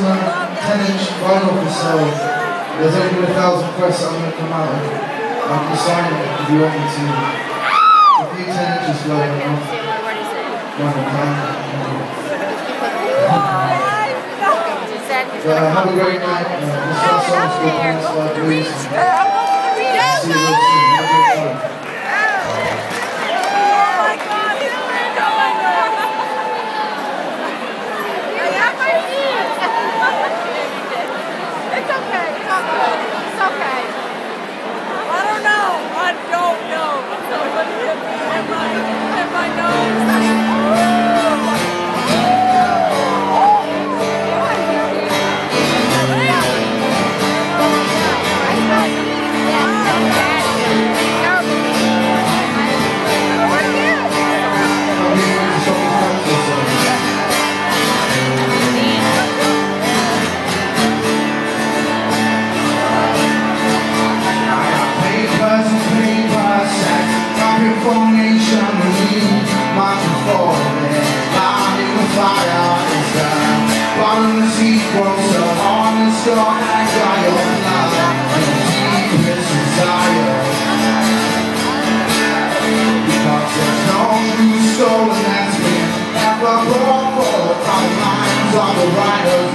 maximum 10-inch vinyl for sale. There's over 1,000 press I'm going to come out and I can sign it if you want me to. A few 10 inches lower enough. Have a great night. This last song's called Pants Like Blues. See you soon. Have a good time. All the riders